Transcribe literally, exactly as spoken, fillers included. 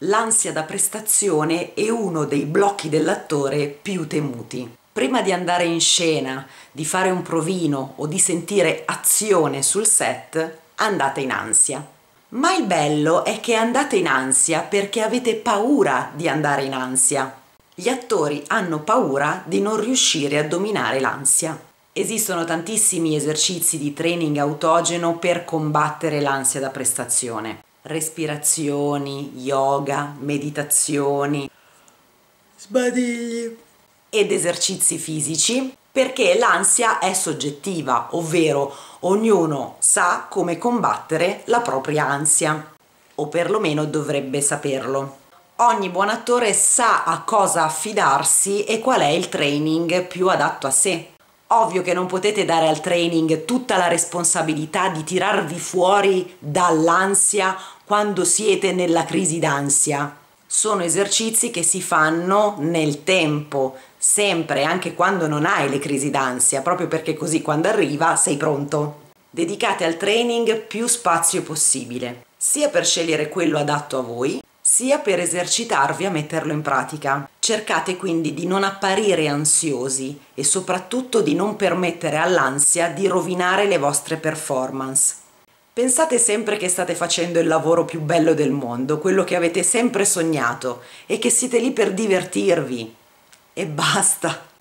L'ansia da prestazione è uno dei blocchi dell'attore più temuti. Prima di andare in scena, di fare un provino o di sentire azione sul set, andate in ansia. Ma il bello è che andate in ansia perché avete paura di andare in ansia. Gli attori hanno paura di non riuscire a dominare l'ansia. Esistono tantissimi esercizi di training autogeno per combattere l'ansia da prestazione. Respirazioni, yoga, meditazioni, sbadigli ed esercizi fisici, perché l'ansia è soggettiva, ovvero ognuno sa come combattere la propria ansia, o perlomeno dovrebbe saperlo. Ogni buon attore sa a cosa affidarsi e qual è il training più adatto a sé. Ovvio che non potete dare al training tutta la responsabilità di tirarvi fuori dall'ansia quando siete nella crisi d'ansia. Sono esercizi che si fanno nel tempo, sempre, anche quando non hai le crisi d'ansia, proprio perché così quando arriva sei pronto. Dedicate al training più spazio possibile, sia per scegliere quello adatto a voi, sia per esercitarvi a metterlo in pratica. Cercate quindi di non apparire ansiosi e soprattutto di non permettere all'ansia di rovinare le vostre performance. Pensate sempre che state facendo il lavoro più bello del mondo, quello che avete sempre sognato, e che siete lì per divertirvi. E basta!